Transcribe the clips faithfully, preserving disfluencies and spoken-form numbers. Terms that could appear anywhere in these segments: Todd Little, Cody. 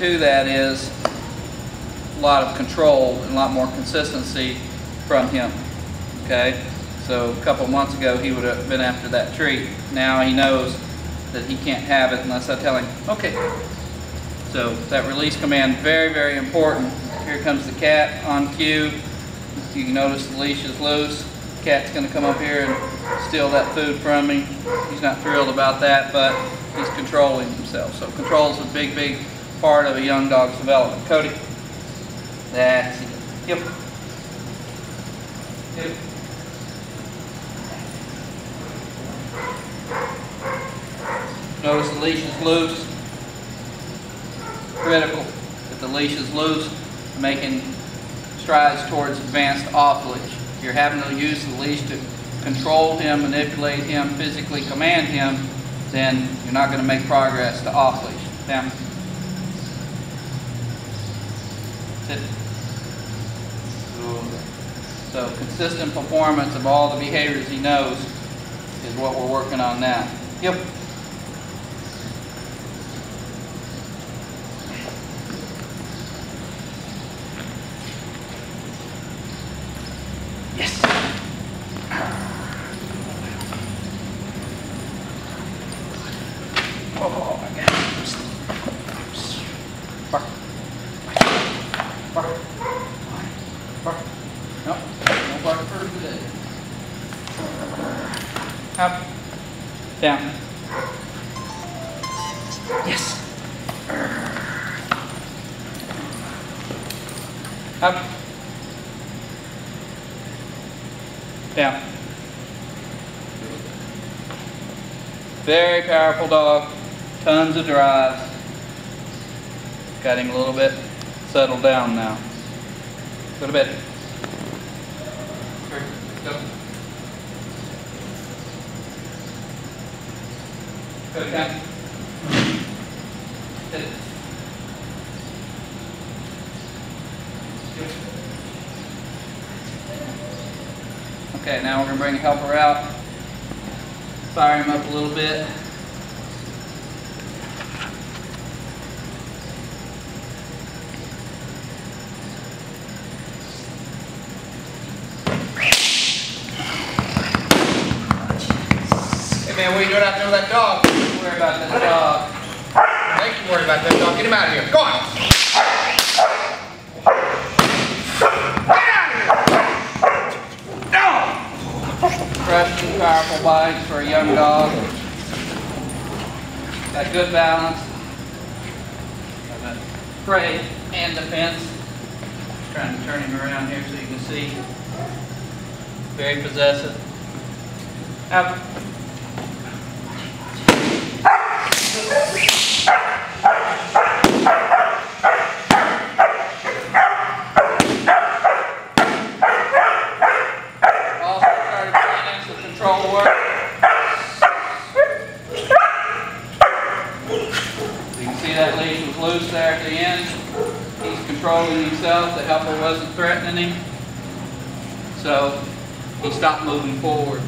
to that is a lot of control and a lot more consistency from him. Okay, so a couple of months ago he would have been after that treat. Now he knows that he can't have it unless I tell him, okay. So that release command, very, very important. Here comes the cat on cue. You can notice the leash is loose. The cat's gonna come up here and steal that food from me. He's not thrilled about that, but he's controlling himself. So control is a big, big part of a young dog's development. Cody, that's it. Yep. Yep. Notice the leash is loose. Critical that the leash is loose, making strides towards advanced off leash. You're having to use the leash to control him, manipulate him, physically command him, then you're not going to make progress to off leash. Down. Sit. So consistent performance of all the behaviors he knows is what we're working on now. Yep. Up, down. Yes. Up. Down. Very powerful dog. Tons of drives. Got him a little bit settled down now. Go to bed. Go. Go down. Hit it. Okay, now we're going to bring the helper out. Fire him up a little bit. Hey man, what are you doing out there with that dog? Worry about that dog. Make you worry about that dog. Get him out of here. Go on. Get out of here. No. Fresh and powerful bites for a young dog. Got good balance. Got a prey and defense. Just trying to turn him around here so you can see. Very possessive. Out. Loose there at the end. He's controlling himself. The helper wasn't threatening him. So he stopped moving forward.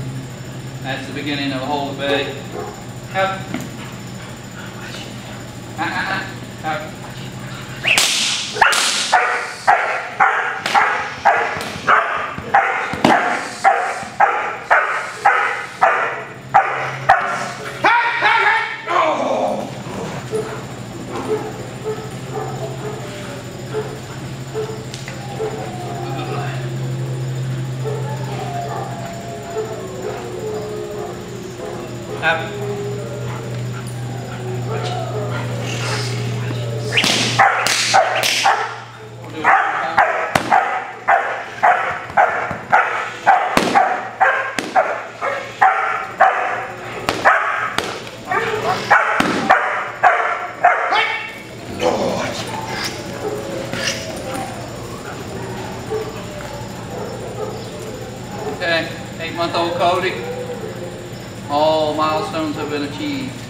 That's the beginning of the whole debate. Help. Help. Happy. Okay, eight month old Cody. All milestones have been achieved.